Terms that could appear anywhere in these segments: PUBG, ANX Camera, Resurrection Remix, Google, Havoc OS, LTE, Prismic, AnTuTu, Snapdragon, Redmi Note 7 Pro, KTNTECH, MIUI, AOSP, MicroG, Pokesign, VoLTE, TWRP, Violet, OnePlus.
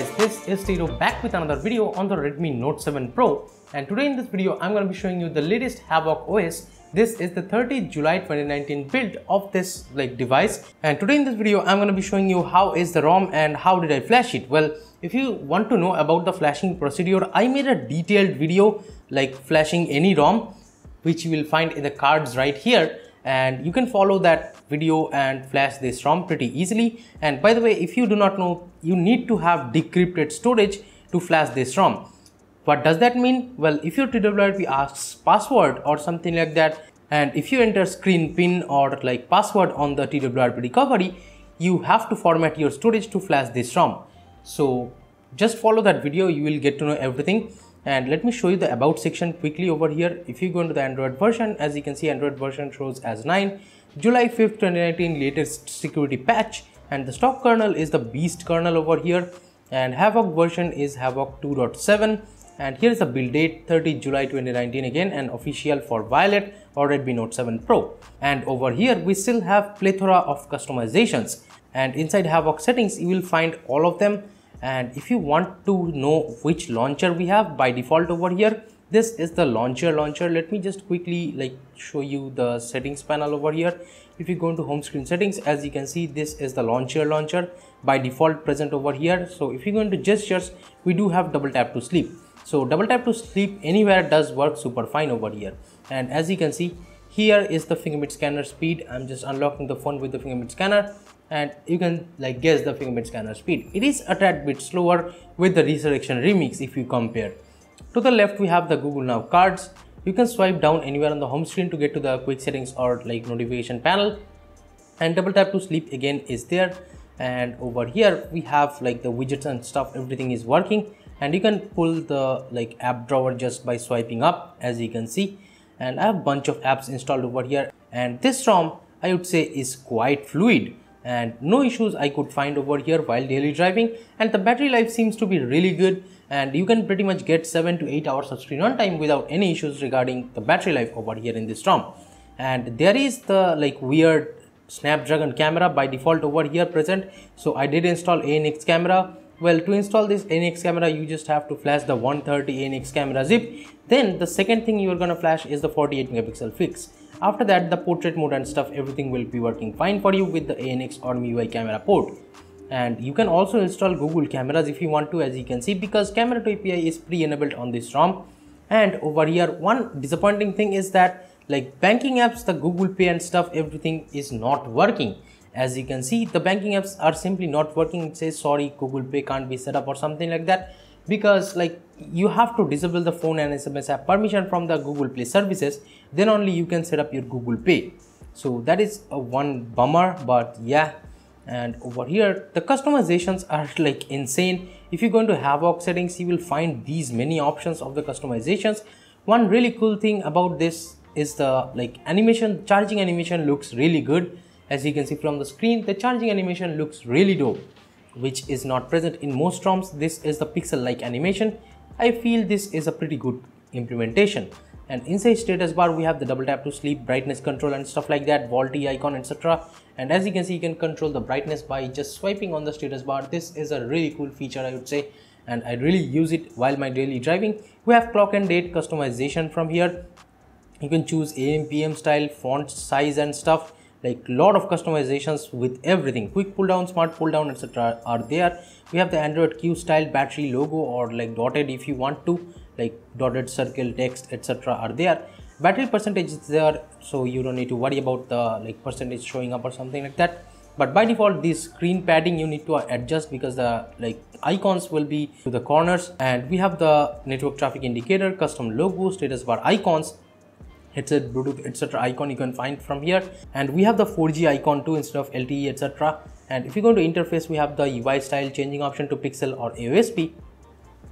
guys, this is Tito back with another video on the Redmi Note 7 Pro, and today in this video I'm going to be showing you the latest Havoc OS. This is the 30th July 2019 build of this device, and today in this video I'm going to be showing you how is the ROM and how did I flash it. Well, if you want to know about the flashing procedure, I made a detailed video like flashing any ROM, which you will find in the cards right here, and you can follow that video and flash this ROM pretty easily. And by the way, if you do not know, you need to have decrypted storage to flash this ROM. What does that mean? Well, if your TWRP asks password or something like that, and if you enter screen pin or password on the TWRP recovery, you have to format your storage to flash this ROM. So just follow that video, you will get to know everything. And let me show you the about section quickly over here. If you go into the Android version, as you can see, Android version shows as 9, July 5th, 2019 latest security patch, and the stock kernel is the beast kernel over here, and Havoc version is Havoc 2.7, and here is the build date 30 July 2019 again, and official for Violet or Redmi Note 7 Pro. And over here we still have plethora of customizations, and inside Havoc settings you will find all of them. And if you want to know which launcher we have, by default over here this is the launcher. Let me just quickly show you the settings panel over here. If you go into home screen settings, as you can see, this is the launcher by default present over here. So if you go into gestures, we do have double tap to sleep, so double tap to sleep anywhere does work super fine over here. And as you can see, here is the fingerprint scanner speed. I'm just unlocking the phone with the fingerprint scanner, and you can guess the fingerprint scanner speed. It is a tad bit slower with the Resurrection Remix if you compare. To the left we have the Google Now cards. You can swipe down anywhere on the home screen to get to the quick settings or notification panel, and double tap to sleep again is there. And over here we have the widgets and stuff, everything is working, and you can pull the app drawer just by swiping up, as you can see. And I have a bunch of apps installed over here, and this ROM I would say is quite fluid, and no issues I could find over here while daily driving. And the battery life seems to be really good, and you can pretty much get 7 to 8 hours of screen on time without any issues regarding the battery life over here in this ROM. And there is the weird Snapdragon camera by default over here present, so I did install ANX camera. Well, to install this ANX camera you just have to flash the 130 ANX camera zip, then the second thing you are gonna flash is the 48 megapixel fix. After that, the portrait mode and stuff, everything will be working fine for you with the ANX or MIUI camera port. And you can also install Google cameras if you want to, as you can see, because camera to API is pre-enabled on this ROM. And over here, one disappointing thing is that banking apps, the Google Pay and stuff, everything is not working. As you can see, the banking apps are simply not working. It says sorry, Google Pay can't be set up or something like that, because you have to disable the phone and SMS app permission from the Google Play services, then only you can set up your Google Pay. So that is a one bummer, but yeah. And over here the customizations are insane. If you go into Havoc settings, you will find these many options of the customizations. One really cool thing about this is the animation, charging animation looks really good. As you can see from the screen, the charging animation looks really dope, which is not present in most ROMs. This is the pixel like animation. I feel this is a pretty good implementation. And inside status bar we have the double tap to sleep, brightness control and stuff like that, VoLTE icon, etc. And as you can see, you can control the brightness by just swiping on the status bar. This is a really cool feature I would say, and I really use it while my daily driving. We have clock and date customization from here. You can choose AM PM style, font size and stuff, lot of customizations with everything. Quick pull down, smart pull down, etc. are there. We have the Android Q style battery logo, or dotted if you want to, dotted circle text, etc. are there. Battery percentage is there, so you don't need to worry about the percentage showing up or something like that. But by default this screen padding you need to adjust, because the icons will be to the corners. And we have the network traffic indicator, custom logo, status bar icons, headset, Bluetooth, etc. icon you can find from here. And we have the 4G icon too instead of LTE, etc. And if you go to interface, we have the UI style changing option to pixel or AOSP.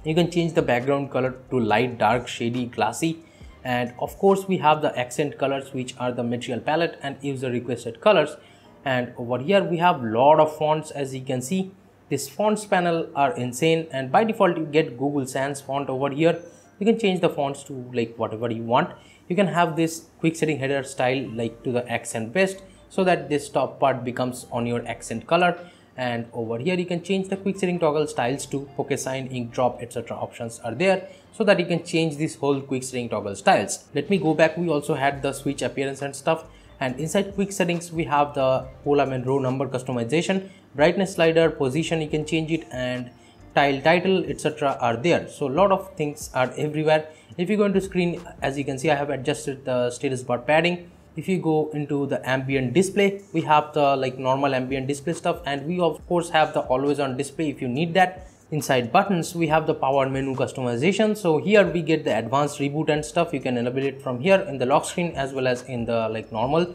You can change the background color to light, dark, shady, glassy. And of course we have the accent colors, which are the material palette and user requested colors. And over here we have lot of fonts. As you can see, this fonts panel are insane, and by default you get Google Sans font over here. You can change the fonts to whatever you want. You can have this quick setting header style to the accent based, so that this top part becomes on your accent color. and over here you can change the quick setting toggle, styles to Pokesign, ink drop, etc. options are there, so that you can change this whole quick setting toggle styles. Let me go back. We also had the switch appearance and stuff, and inside quick settings we have the column and row number customization, brightness slider, position you can change it, and tile title, etc. are there. So a lot of things are everywhere. If you go into screen, as you can see, I have adjusted the status bar padding. If you go into the ambient display, we have the normal ambient display stuff, and we of course have the always on display if you need that. Inside buttons, we have the power menu customization. So here we get the advanced reboot and stuff. You can enable it from here in the lock screen as well as in the normal.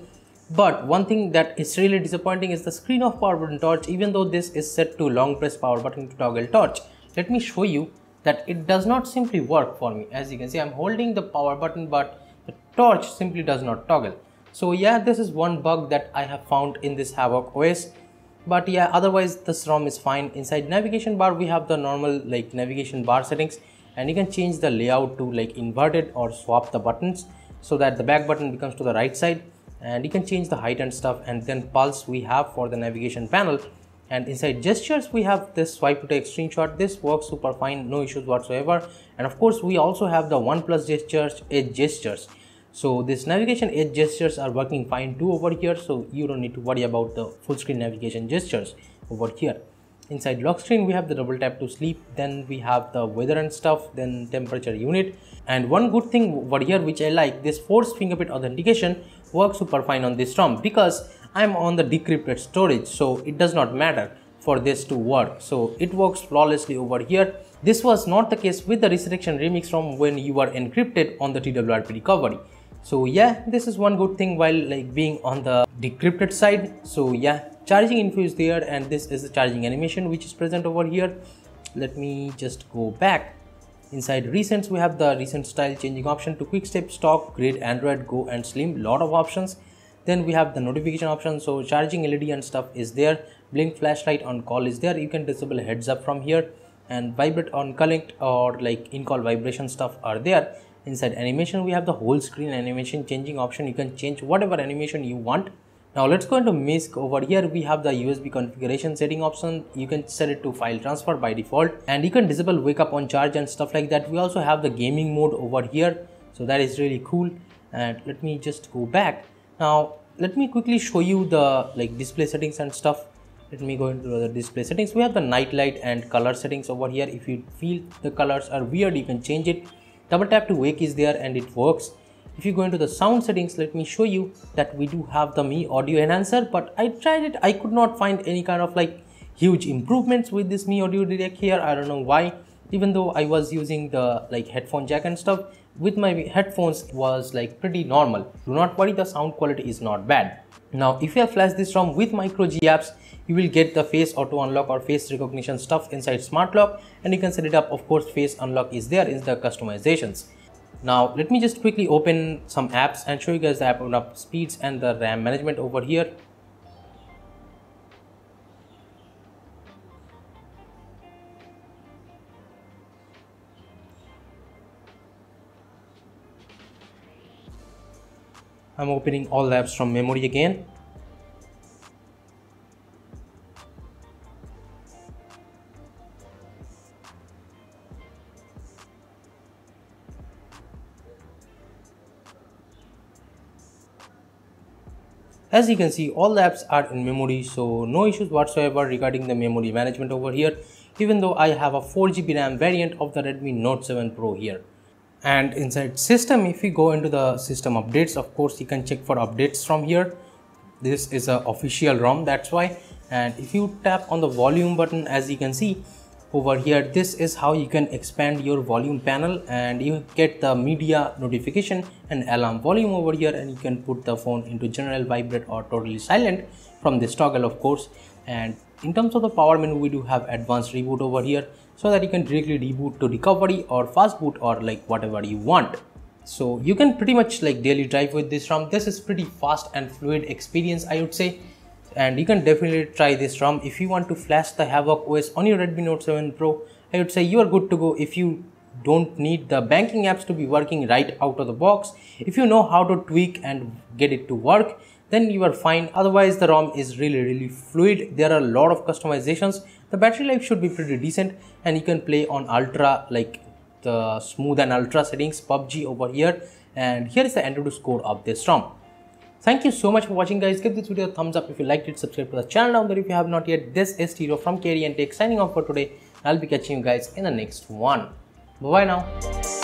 But one thing that is really disappointing is the screen of power button torch, even though this is set to long press power button to toggle torch. Let me show you that it does not simply work for me. As you can see, I'm holding the power button, but the torch simply does not toggle. So yeah, this is one bug that I have found in this Havoc OS. But yeah, otherwise this ROM is fine. Inside navigation bar, we have the normal navigation bar settings, and you can change the layout to inverted or swap the buttons so that the back button becomes to the right side. And you can change the height and stuff, and then pulse we have for the navigation panel. And inside gestures, we have this swipe to take screenshot. This works super fine, no issues whatsoever. And of course, we also have the OnePlus gestures, edge gestures. So this navigation edge gestures are working fine too over here. So you don't need to worry about the full screen navigation gestures over here. Inside lock screen, we have the double tap to sleep, then we have the weather and stuff, then temperature unit. And one good thing over here which I like, this force fingerprint authentication works super fine on this ROM because I'm on the decrypted storage, so it does not matter for this to work. So it works flawlessly over here. This was not the case with the Resurrection Remix ROM when you are encrypted on the TWRP recovery. So yeah, this is one good thing while being on the decrypted side. So yeah, charging info is there, and this is the charging animation which is present over here. Let me just go back. Inside recents, we have the recent style changing option to quick step, stock, grid, Android, go, and slim. Lot of options. Then we have the notification option, so charging LED and stuff is there. Blink flashlight on call is there. You can disable heads up from here, and vibrate on connect or in call vibration stuff are there. Inside animation, we have the whole screen animation changing option. You can change whatever animation you want. Now let's go into MISC. Over here we have the USB configuration setting option. You can set it to file transfer by default, and you can disable wake up on charge and stuff like that. We also have the gaming mode over here, so that is really cool. And let me just go back. Now let me quickly show you the display settings and stuff. Let me go into the display settings. We have the night light and color settings over here. If you feel the colors are weird, you can change it. Double tap to wake is there, and it works. If you go into the sound settings, let me show you that we do have the Mi Audio Enhancer, but I tried it. I could not find any kind of huge improvements with this Mi Audio Direct here. I don't know why, even though I was using the headphone jack and stuff with my headphones, it was pretty normal. Do not worry, the sound quality is not bad. Now, if you have flashed this ROM with MicroG apps, you will get the face auto unlock or face recognition stuff inside smart lock, and you can set it up. Of course, face unlock is there in the customizations. Now let me just quickly open some apps and show you guys the app open up speeds and the RAM management over here. I'm opening all the apps from memory again. As you can see, all the apps are in memory, so no issues whatsoever regarding the memory management over here, even though I have a 4GB RAM variant of the Redmi Note 7 Pro here. And inside system, if you go into the system updates, of course you can check for updates from here. This is an official ROM, that's why. And if you tap on the volume button, as you can see over here, this is how you can expand your volume panel, and you get the media notification and alarm volume over here, and you can put the phone into general, vibrate, or totally silent from this toggle, of course. And in terms of the power menu, we do have advanced reboot over here, so that you can directly reboot to recovery or fast boot or whatever you want. So you can pretty much daily drive with this ROM. This is pretty fast and fluid experience, I would say. And you can definitely try this ROM. If you want to flash the Havoc OS on your Redmi Note 7 Pro, I would say you are good to go. If you don't need the banking apps to be working right out of the box, if you know how to tweak and get it to work, then you are fine. Otherwise the ROM is really fluid. There are a lot of customizations. The battery life should be pretty decent, and you can play on ultra, like the smooth and ultra settings, PUBG over here. And here is the AnTuTu score of this ROM. Thank you so much for watching, guys. Give this video a thumbs up if you liked it. Subscribe to the channel down there if you have not yet. This is Tito from KTNTECH signing off for today. I'll be catching you guys in the next one. Bye bye now.